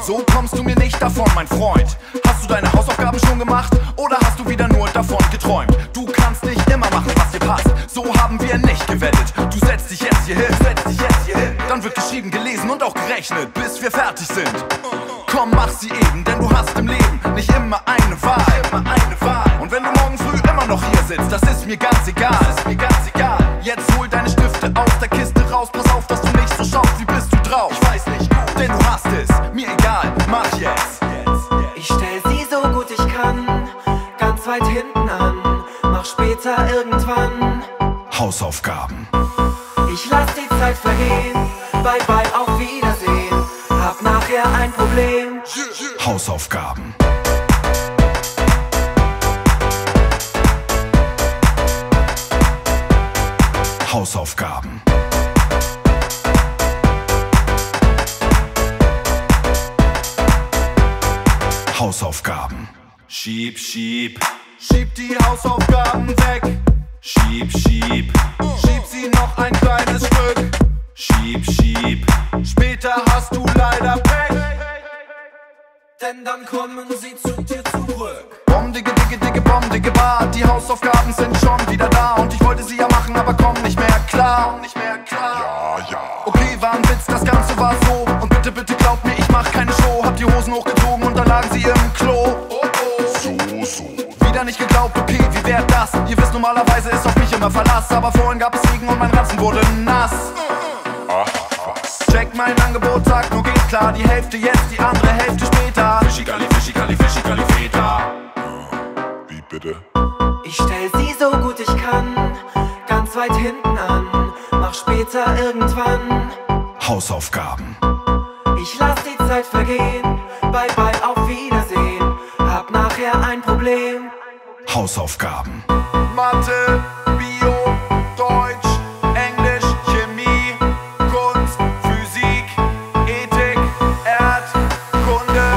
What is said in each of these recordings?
So kommst du mir nicht davon, mein Freund. Hast du deine Hausaufgaben schon gemacht? Oder hast du wieder nur davon geträumt? Du kannst nicht immer machen, was dir passt. So haben wir nicht gewettet. Du setzt dich jetzt hier hin, dann wird geschrieben, gelesen und auch gerechnet, bis wir fertig sind. Komm, mach sie eben, denn du hast im Leben nicht immer eine Wahl. Und wenn du morgen früh immer noch hier sitzt, das ist mir ganz egal. Jetzt hol deine Stifte aus der Kiste raus. Pass auf, dass du nicht so schaust, wie bist du drauf? Ich weiß nicht, denn du hast es. Mir egal, mach jetzt. Ich stell sie so gut ich kann, ganz weit hinten an. Mach später irgendwann Hausaufgaben. Ich lass die Zeit vergehen, bye bye, auf Wiedersehen. Hab nachher ein Problem. Hausaufgaben. Hausaufgaben. Hausaufgaben. Schieb, schieb die Hausaufgaben weg. Schieb, schieb sie noch ein kleines Stück. Schieb, später hast du leider Pech. Denn dann kommen sie zu dir zurück. Bom, dicke, bom, dicke, bar. Die Hausaufgaben sind schon wieder da. Und ich wollte sie ja machen, aber komm nicht mehr klar. Okay, war ein Witz, das Ganze war so. Und bitte, glaubt mir, ich mach keine Show. Hab die Hosen hochgezogen und dann lagen sie im Klo. Wieder nicht geglaubt, okay, wie wär das? Ihr wisst, normalerweise ist auf mich immer Verlass. Aber vorhin gab es Regen und mein Ratzen wurde nass. Check mein Angebot, sagt, nur geht klar. Die Hälfte jetzt, die andere Hälfte später. Fischikali, Fischikali, Feta. Wie bitte? Ich stell sie so gut ich kann, ganz weit hinten an. Mach später irgendwann Hausaufgaben. Ich lass die Zeit vergehen, bye bye, auf Wiedersehen. Hab nachher ein Problem. Hausaufgaben. Mathe, Bio, Deutsch, Englisch, Chemie, Kunst, Physik, Ethik, Erdkunde,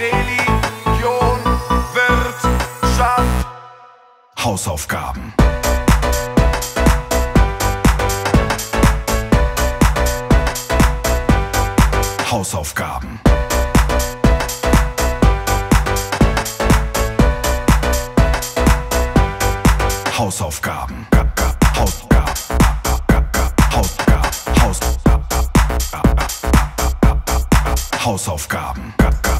Religion, Wirtschaft. Hausaufgaben. Hausaufgaben. Hausaufgaben. Hausaufgaben.